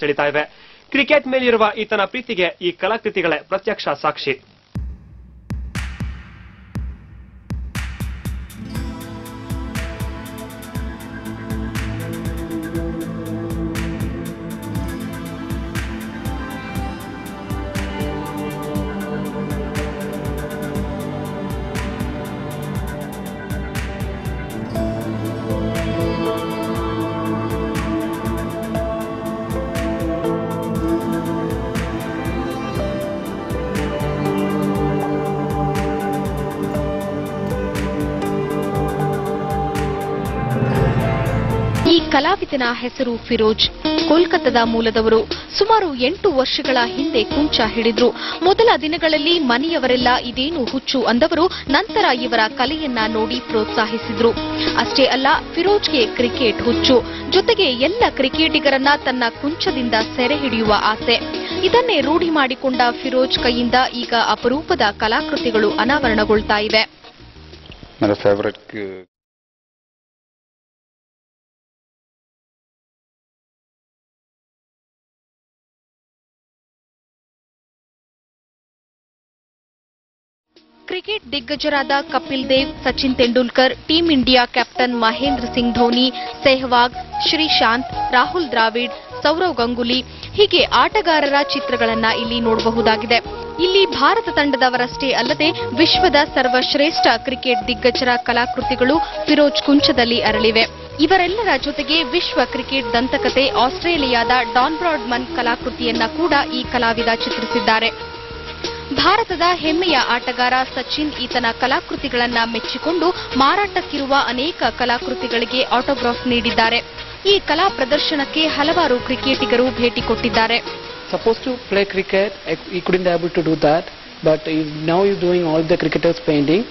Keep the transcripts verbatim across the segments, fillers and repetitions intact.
ಸೆಳೆತಾ ಇವೆ. ಕ್ರಿಕೆಟ್ ಮೇಲಿರುವ ಈತನ ಪ್ರೀತಿಗೆ ಈ ಕಲಾಕೃತಿಗಳೇ ಪ್ರತ್ಯಕ್ಷ ಸಾಕ್ಷಿ. ಕಲಾವಿದನ ಹೆಸರು ಫಿರೋಜ್. ಕೋಲ್ಕತ್ತಾದ ಮೂಲದವರು. ಸುಮಾರು ಎಂಟು ವರ್ಷಗಳ ಹಿಂದೆ ಕುಂಚ ಹಿಡಿದ್ರು. ಮೊದಲ ದಿನಗಳಲ್ಲಿ ಮನೆಯವರೆಲ್ಲ ಇದೇನು ಹುಚ್ಚು ಅಂದವರು ನಂತರ ಇವರ ಕಲೆಯನ್ನ ನೋಡಿ ಪ್ರೋತ್ಸಾಹಿಸಿದ್ರು. ಅಷ್ಟೇ ಅಲ್ಲ, ಫಿರೋಜ್ಗೆ ಕ್ರಿಕೆಟ್ ಹುಚ್ಚು, ಜೊತೆಗೆ ಎಲ್ಲ ಕ್ರಿಕೆಟಿಗರನ್ನ ತನ್ನ ಕುಂಚದಿಂದ ಸೆರೆ ಹಿಡಿಯುವ ಆಸೆ. ಇದನ್ನೇ ರೂಢಿ ಮಾಡಿಕೊಂಡ ಫಿರೋಜ್ ಕೈಯಿಂದ ಈಗ ಅಪರೂಪದ ಕಲಾಕೃತಿಗಳು ಅನಾವರಣಗೊಳ್ತಾ ಇವೆ. ಕ್ರಿಕೆಟ್ ದಿಗ್ಗಜರಾದ Kapil Dev, Sachin Tendulkar, team India captain Mahendra Singh Dhoni, Sehwag, Sreesanth, Rahul Dravid, Sourav Ganguly ಹೀಗೆ ಆಟಗಾರರ ಚಿತ್ರಗಳನ್ನು ಇಲ್ಲಿ ನೋಡಬಹುದಾಗಿದೆ. ಇಲ್ಲಿ ಭಾರತ ತಂಡದವರಷ್ಟೇ ಅಲ್ಲದೆ ವಿಶ್ವದ ಸರ್ವಶ್ರೇಷ್ಠ ಕ್ರಿಕೆಟ್ ದಿಗ್ಗಜರ ಕಲಾಕೃತಿಗಳು ಫಿರೋಜ್ ಕುಂಚದಲ್ಲಿ ಅರಳಿವೆ. ಇವರೆಲ್ಲರ ಜೊತೆಗೆ ವಿಶ್ವ ಕ್ರಿಕೆಟ್ ದಂತಕತೆ ಆಸ್ಟ್ರೇಲಿಯಾದ ಡಾನ್ ಬ್ರಾಡ್ಮನ್ ಕಲಾಕೃತಿಯನ್ನ ಕೂಡ ಈ ಕಲಾವಿದ ಚಿತ್ರಿಸಿದ್ದಾರೆ. ಭಾರತದ ಹೆಮ್ಮೆಯ ಆಟಗಾರ ಸಚಿನ್ ಈತನ ಕಲಾಕೃತಿಗಳನ್ನ ಮೆಚ್ಚಿಕೊಂಡು ಮಾರಾಟಕ್ಕಿರುವ ಅನೇಕ ಕಲಾಕೃತಿಗಳಿಗೆ ಆಟೋಗ್ರಾಫ್ ನೀಡಿದ್ದಾರೆ. ಈ ಕಲಾ ಪ್ರದರ್ಶನಕ್ಕೆ ಹಲವಾರು ಕ್ರಿಕೆಟಿಗರು ಭೇಟಿ ಕೊಟ್ಟಿದ್ದಾರೆ. Suppose to play cricket, he couldn't able to do that, but now you doing all the cricketers painting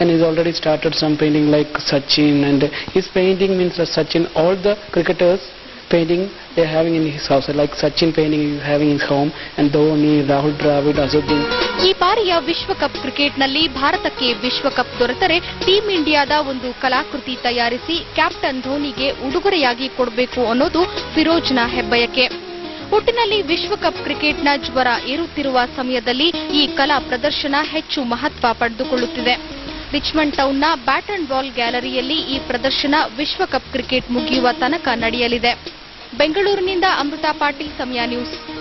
and he's already started some painting like Sachin, and his painting means that Sachin, all the cricketers painting they are having in his house, like Sachin painting he is having in his home, and Dhoni, Rahul Dravid, Azuddin. ಈ ಬಾರಿಯ ವಿಶ್ವಕಪ್ ಕ್ರಿಕೆಟ್ನಲ್ಲಿ ಭಾರತಕ್ಕೆ ವಿಶ್ವಕಪ್ ದೊರೆತರೆ team ಇಂಡಿಯಾದ ಒಂದು ಕಲಾಕೃತಿ ತಯಾರಿಸಿ ಕ್ಯಾಪ್ಟನ್ ಧೋನಿಗೆ ಉಡುಗೊರೆಯಾಗಿ ಕೊಡಬೇಕು ಅನ್ನೋದು ಫಿರೋಜ್ನ ಹೆಬ್ಬಯಕೆ. ಒಟ್ಟಿನಲ್ಲಿ ವಿಶ್ವಕಪ್ ಕ್ರಿಕೆಟ್ನ ಜ್ವರ ಏರುತ್ತಿರುವ ಸಮಯದಲ್ಲಿ ಈ ಕಲಾ ಪ್ರದರ್ಶನ ಹೆಚ್ಚು ಮಹತ್ವ ಪಡೆದುಕೊಳ್ಳುತ್ತಿದೆ. ರಿಚ್ಮಂಡ್ ಟೌನ್ನ ಬ್ಯಾಟನ್ ಬಾಲ್ ಗ್ಯಾಲರಿಯಲ್ಲಿ ಈ ಪ್ರದರ್ಶನ ವಿಶ್ವಕಪ್ ಕ್ರಿಕೆಟ್ ಮುಗಿಯುವ ತನಕ ನಡೆಯಲಿದೆ. ಬೆಂಗಳೂರಿನಿಂದ ಅಮೃತಾ ಪಾಟೀಲ್, ಸಮಯ ನ್ಯೂಸ್.